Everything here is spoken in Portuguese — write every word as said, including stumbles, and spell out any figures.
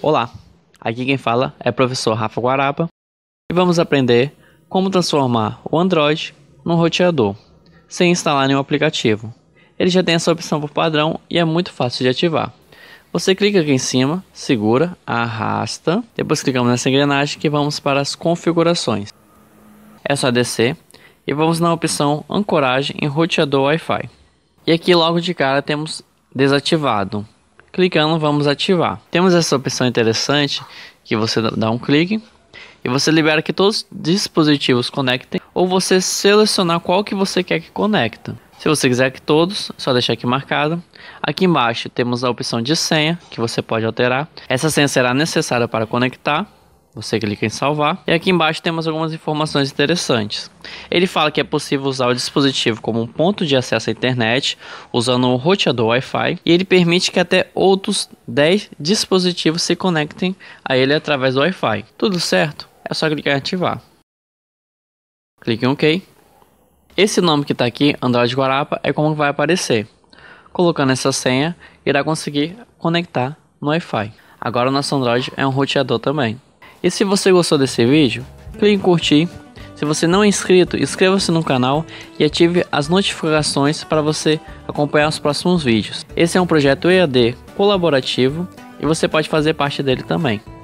Olá, aqui quem fala é o professor Rafa Guarapa e vamos aprender como transformar o Android num roteador sem instalar nenhum aplicativo. Ele já tem essa opção por padrão e é muito fácil de ativar. Você clica aqui em cima, segura, arrasta, depois clicamos nessa engrenagem que vamos para as configurações. É só descer e vamos na opção ancoragem em roteador Wi-Fi. E aqui logo de cara temos desativado. Clicando vamos ativar. Temos essa opção interessante que você dá um clique e você libera que todos os dispositivos conectem, ou você selecionar qual que você quer que conecta. Se você quiser que todos, só deixar aqui marcado. Aqui embaixo temos a opção de senha que você pode alterar. Essa senha será necessária para conectar. Você clica em salvar. E aqui embaixo temos algumas informações interessantes. Ele fala que é possível usar o dispositivo como um ponto de acesso à internet, usando um roteador Wi-Fi. E ele permite que até outros dez dispositivos se conectem a ele através do Wi-Fi. Tudo certo? É só clicar em ativar. Clique em OK. Esse nome que está aqui, Android Guarapa, é como vai aparecer. Colocando essa senha, irá conseguir conectar no Wi-Fi. Agora o nosso Android é um roteador também. E se você gostou desse vídeo, clique em curtir. Se você não é inscrito, inscreva-se no canal e ative as notificações para você acompanhar os próximos vídeos. Esse é um projeto E A D colaborativo e você pode fazer parte dele também.